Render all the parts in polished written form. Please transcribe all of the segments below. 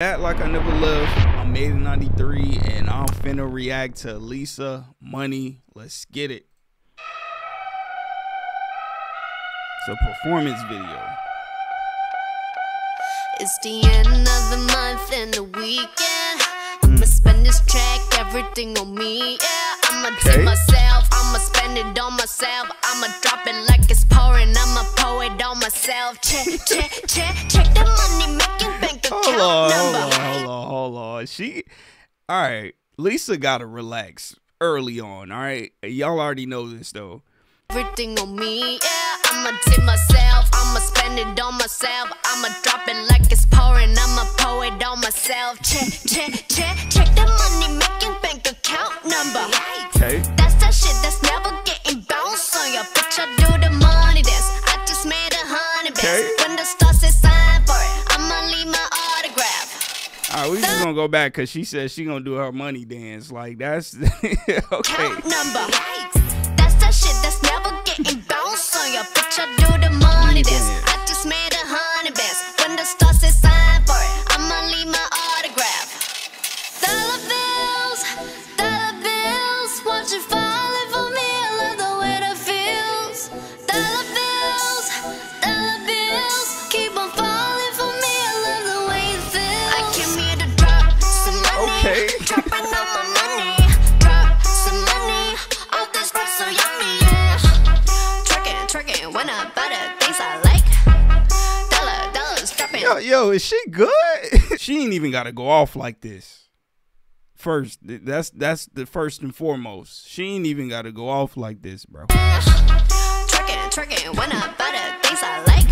Act like I never left. I made it 93 and I'm finna react to Lisa Money. Let's get it. It's a performance video. It's the end of the month and the weekend. I'ma spend this track, everything on me. Yeah, I'ma treat myself, I'ma spend it on myself. I'ma drop it like it's pouring, I'ma pour it on myself. Check the money making bank account. Hold on. All right, Lisa gotta relax early on, all right? Y'all already know this, though. Everything on me, yeah, I'ma tip myself, I'ma spend it on myself. I'ma drop it like it's pouring, I'ma pour it on myself. Check the money making bank account number. Okay. That's that shit that's never getting bounced on your bitch. I do the money dance, I just made 100 bands. Okay. When the star says sign for it, I'ma leave my autograph. Alright, we just gonna go back because she said she gonna do her money dance. Like, that's okay. Number. That's that shit that's never getting bounced on your bitch. I do the money dance, I just made 100 bands. When the star says sign for it, I'ma leave my autograph. Dollar bills, watch it falling for me. I love the way that feels. Dollar bills, keep on falling for me. I love the way it feels. I came here to drop some money. Okay. Dropping on my money. Drop some money. All this bread so yummy, yeah. Trucking, when I buy the things I like. Dollars, dropping. Yo, is she good? She ain't even gotta go off like this. First, that's the first and foremost. She ain't even gotta go off like this, bro. Trucking, when I buy the things I like.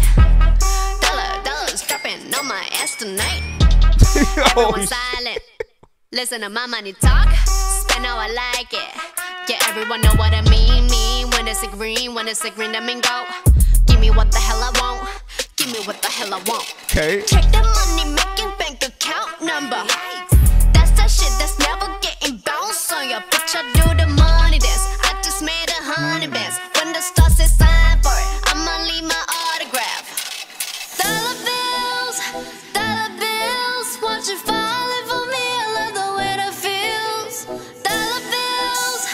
Dollars, dropping on my ass tonight. Everyone silent. Listen to my money talk. Spend how I like it. Yeah, everyone know what I mean. When it's green, I mean go. Give me what the hell I want. Give me what the hell I want. Okay. Check the money making bank account number. Shit that's never getting bounced on your bitch. I do the money dance, I just made 100 bands. When the star says sign for it, I'ma leave my autograph. Dollar bills, watch it falling for me. I love the way that feels. Dollar bills,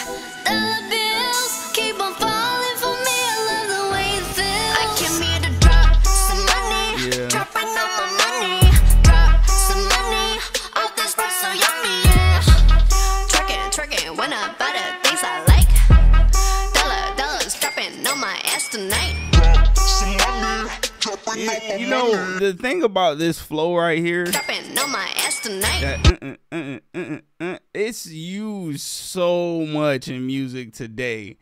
keep on falling for me. I love the way it feels. I came here to drop some money, yeah. Dropping on my money. Drop some money, all this bread so yummy. When I buy the things I like. Dollars dropping on my ass tonight. You know, the thing about this flow right here, dropping on my ass tonight, that, it's used so much in music today.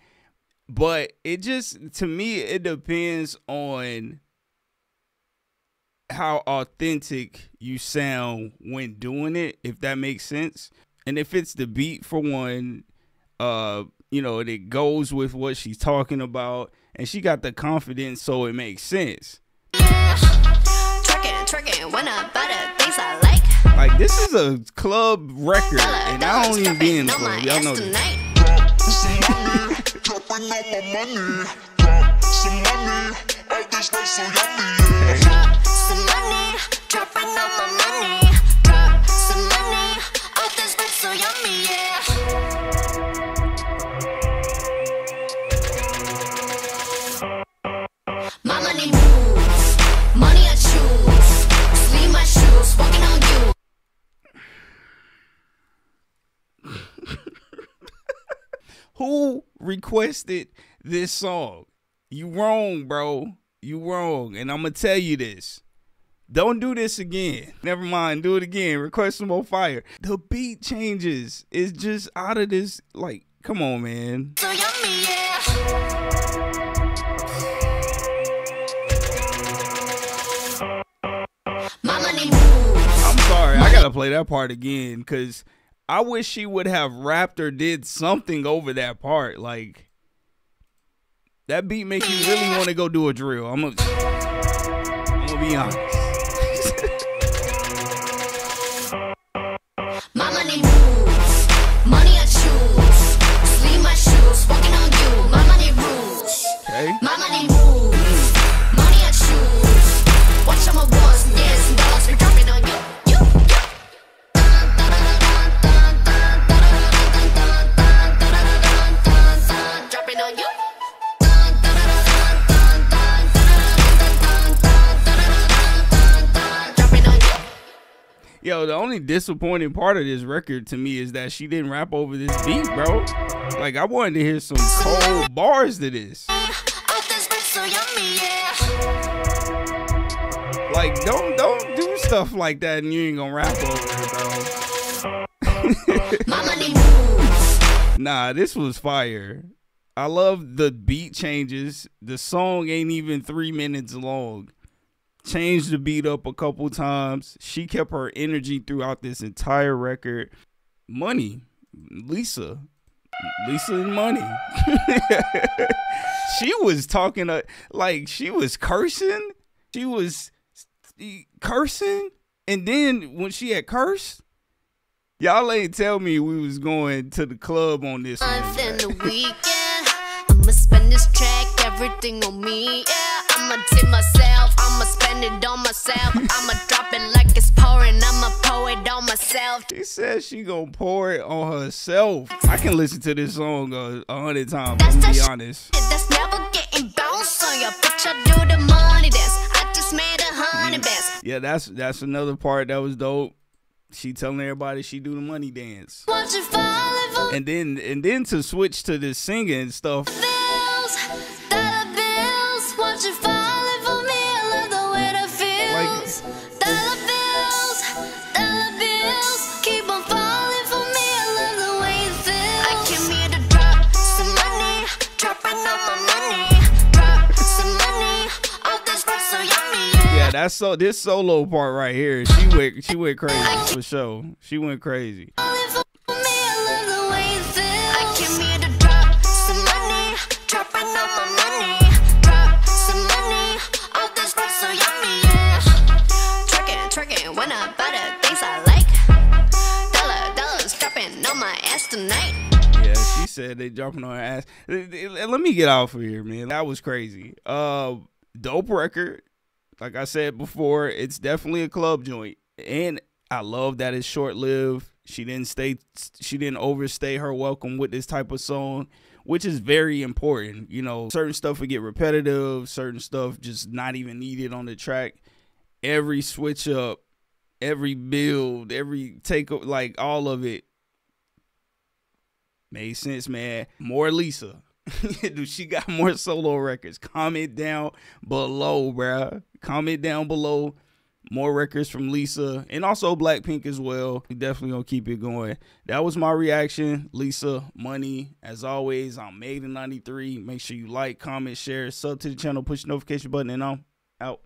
But it just, to me, it depends on how authentic you sound when doing it, if that makes sense. And if it's the beat, for one, you know, it goes with what she's talking about, and she got the confidence, so it makes sense. Yeah. Trucking, when I buy the things I like. Like, this is a club record, and I don't even be in the club. Y'all know this. Who requested this song? You wrong, bro. You wrong. And I'm going to tell you this. Don't do this again. Never mind. Do it again. Request some more fire. The beat changes. It's just out of this. Like, come on, man. So yummy, yeah. My money moves. I'm sorry. I got to play that part again because I wish she would have rapped or did something over that part. Like, that beat make you really want to go do a drill. I'm gonna be honest. My money moves, money I choose. Sleep my shoes, walking on you. My money rules. Okay. My money moves, money I choose. Watch how my boss, yes, dogs, dropping on you. Yo, the only disappointing part of this record to me is that she didn't rap over this beat, bro. Like, I wanted to hear some cold bars to this. Like, don't do stuff like that and you ain't gonna rap over it, bro. Nah, this was fire. I love the beat changes. The song ain't even 3 minutes long. Changed the beat up a couple times. She kept her energy throughout this entire record. Money. Lisa and Money. She was talking like she was cursing. She was cursing. And then when she had cursed, y'all ain't tell me we was going to the club on this one. I'ma spend this track, everything on me, yeah. I'ma tip myself, I'ma spend it on myself. I'ma drop it like it's pouring, I'ma pour it on myself. She said she gon' pour it on herself. I can listen to this song 100 times, to be honest. That's never getting bounced on your picture, do the money dance. I just made 100 bands. Yeah, that's another part that was dope. She telling everybody she do the money dance. And then to switch to this singing stuff. That's so. This solo part right here, she went crazy for sure. She went crazy. Yeah, she said they dropping on her ass. Let me get off of here, man. That was crazy. Dope record. Like I said before, it's definitely a club joint. And I love that it's short-lived. She didn't overstay her welcome with this type of song, which is very important. You know, certain stuff would get repetitive, certain stuff just not even needed on the track. Every switch up, every build, every take up, like all of it made sense, man. More Lisa. Dude, she got more solo records. Comment down below, bruh. Comment down below. More records from Lisa and also Blackpink as well. We definitely gonna keep it going. That was my reaction. Lisa, Money. As always, I'm Made in 93. Make sure you like, comment, share, sub to the channel, push the notification button, and I'm out.